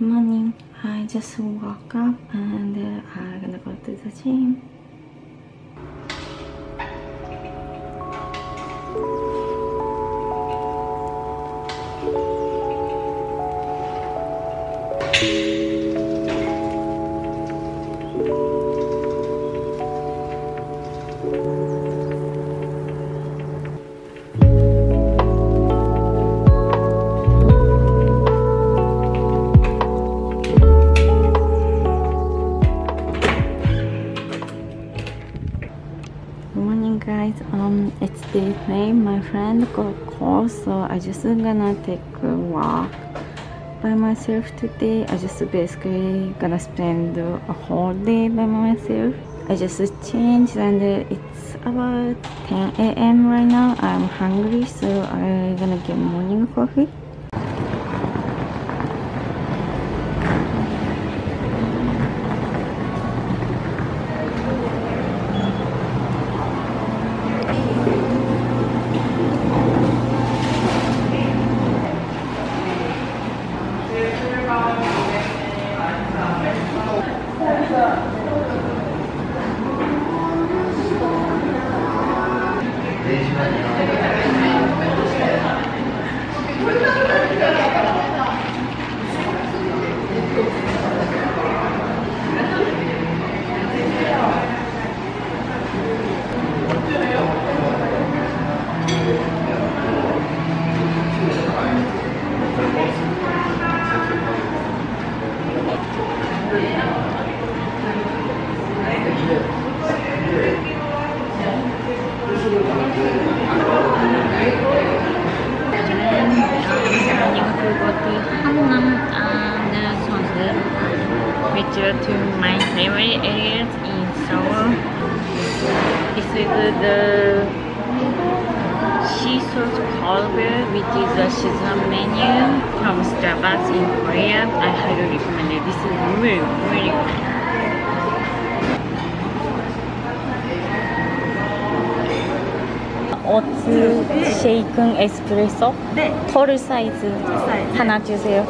morning. I just woke up and I'm gonna go to the gym. It's day three. My friend got cold, so I just gonna take a walk by myself today. I just basically gonna spend a whole day by myself. I just changed and it's about 10 a.m. right now. I'm hungry, so I'm gonna get morning coffee. To my favorite areas in Seoul. This is the Shiso Carbonara, which is a season menu from Starbucks in Korea. I highly recommend it. This is really, really good. Oat Shaken Espresso. 네. 털 사이즈 하나 주세요.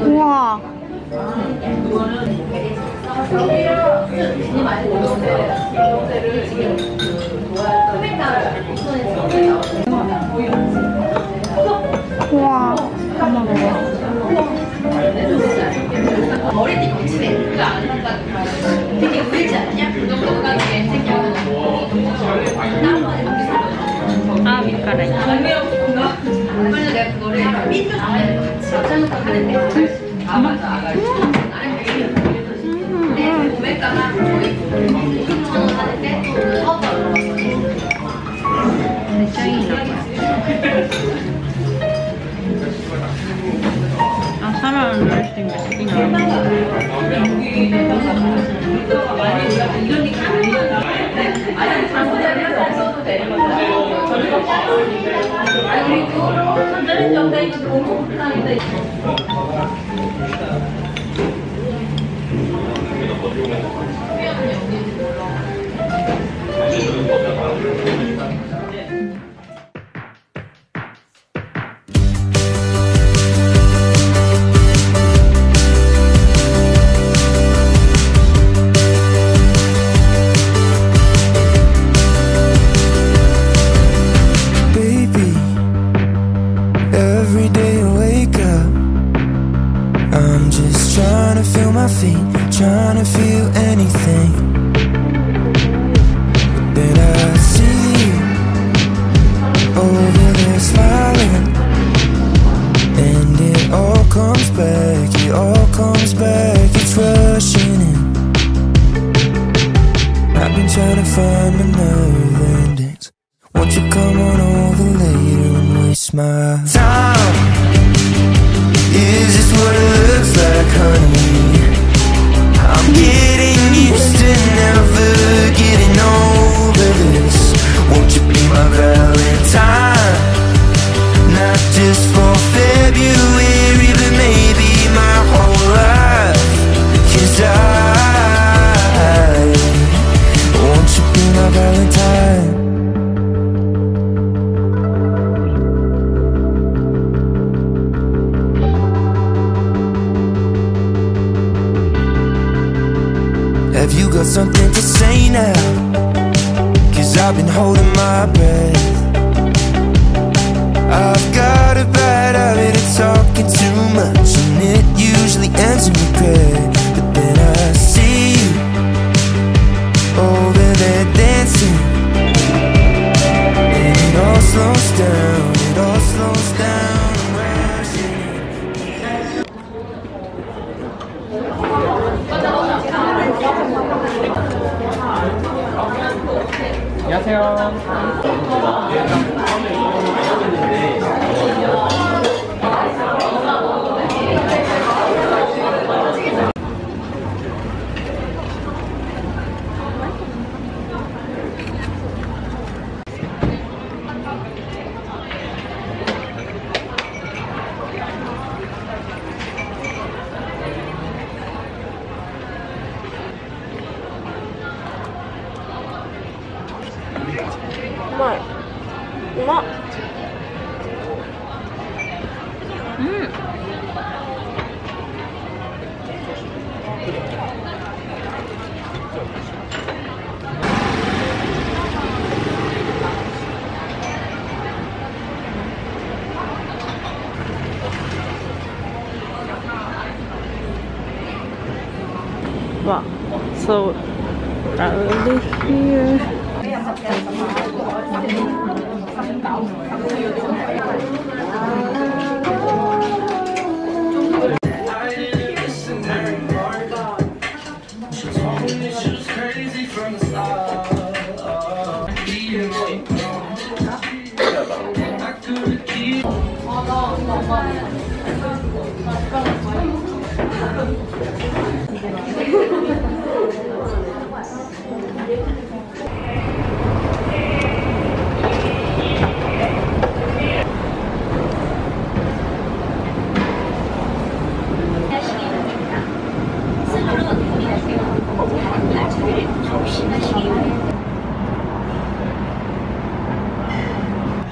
우와. 우와. 머리띠 거치네. 그거 안 한다. 되게 울지 않냐? 그 정도가 내 생각은. 아, 밑가래. 그래서 내가 그거를 삐뚤 안에서 같이 짜면서 하는데. 아, 맞아. 나랑 얘기를 근데 오메가가 거의 5,000원 하는데 커서 올라왔거든. 짱이나 봐요. 사람을 넣을 때 맛있긴 하네. Won't you come on over later and waste my time? Is this what it looks like, honey? I'm getting used to never getting over this. Won't you be my Valentine? Not just for February, but maybe my whole life. 'Cause won't you be my Valentine? Have you got something to say now? 'Cause I've been holding my breath. I've got a bad habit of talking too much, and it usually ends in regret. But then I see you over there dancing, and it all slows down, it all slows down. Wow, so early here.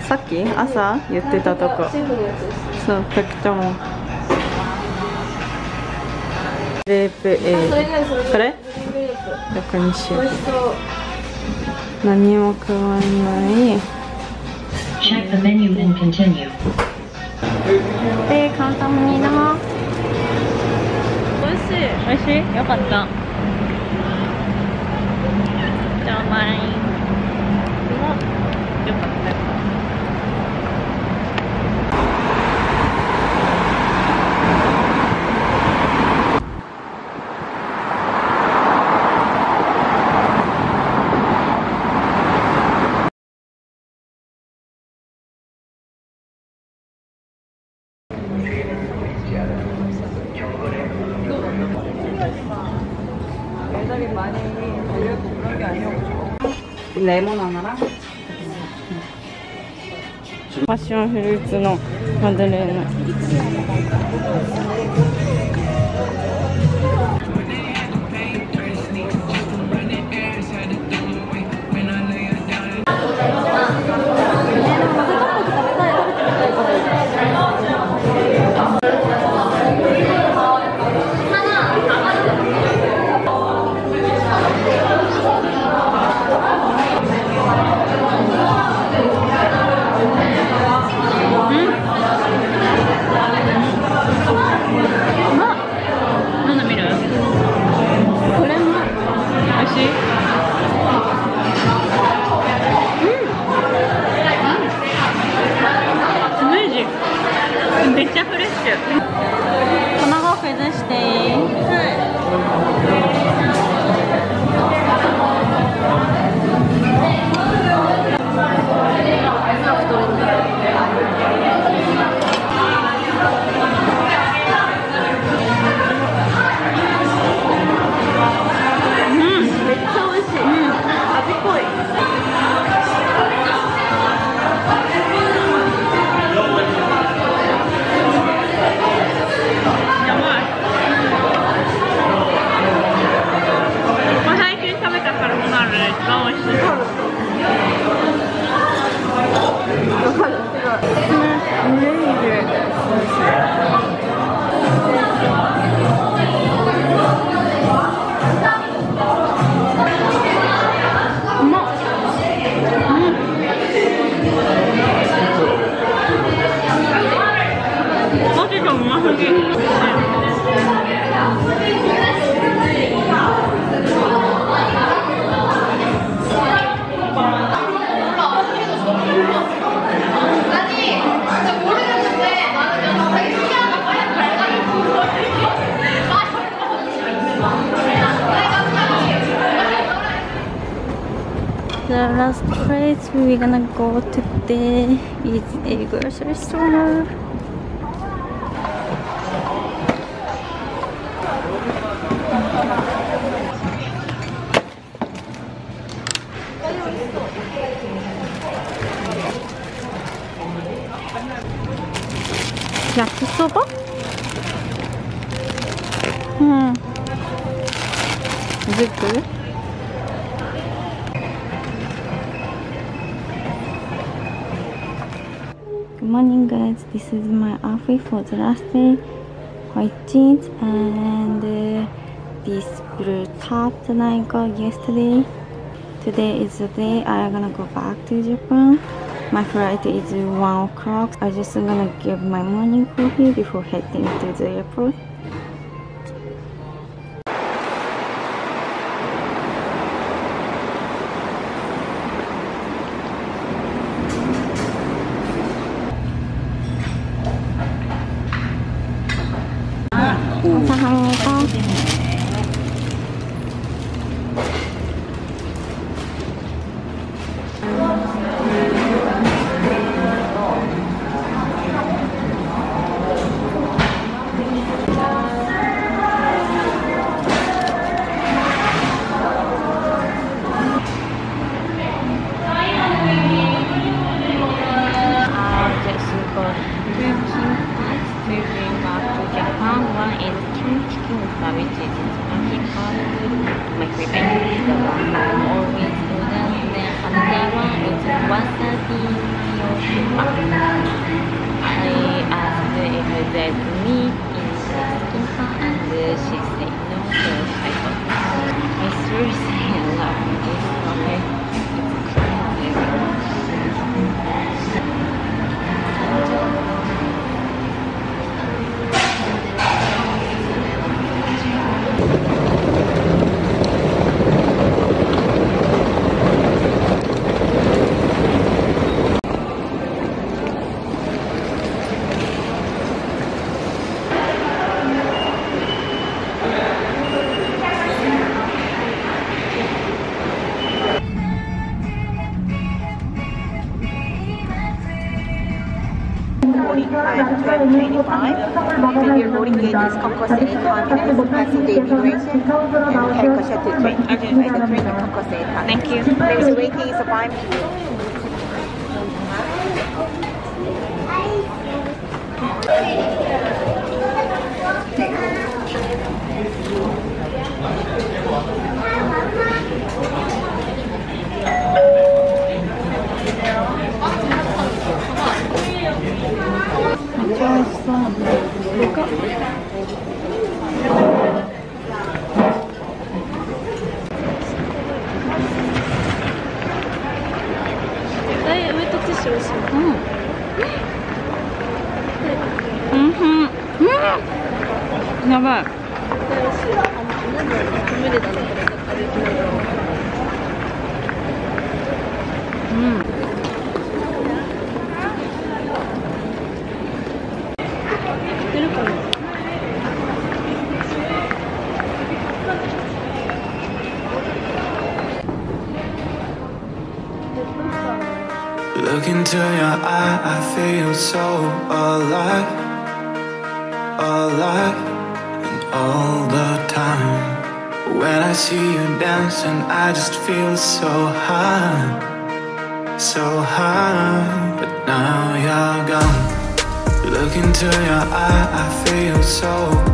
さっき朝言ってたとこ、そう、ペクチャモンクレープ A、 これ横にしよう。何も加えない。で、簡単にな。おいしい。おいしい？よかった。じゃあ、まい。よかった。레몬 하나랑 파션 프루츠의 마들레나. last place we're gonna go today is a grocery store. Yakisoba? Is it good? Good morning guys, this is my outfit for the last day. White jeans and this blue top that I got yesterday. Today is the day I'm gonna go back to Japan. My flight is 1 o'clock. I'm just gonna give my morning coffee before heading to the airport. Thank you. Please wait here by Look into your eye, I feel so alive, alive, and all the time. When I see you dancing, I just feel so high, so high. But now you're gone. Look into your eye, I feel so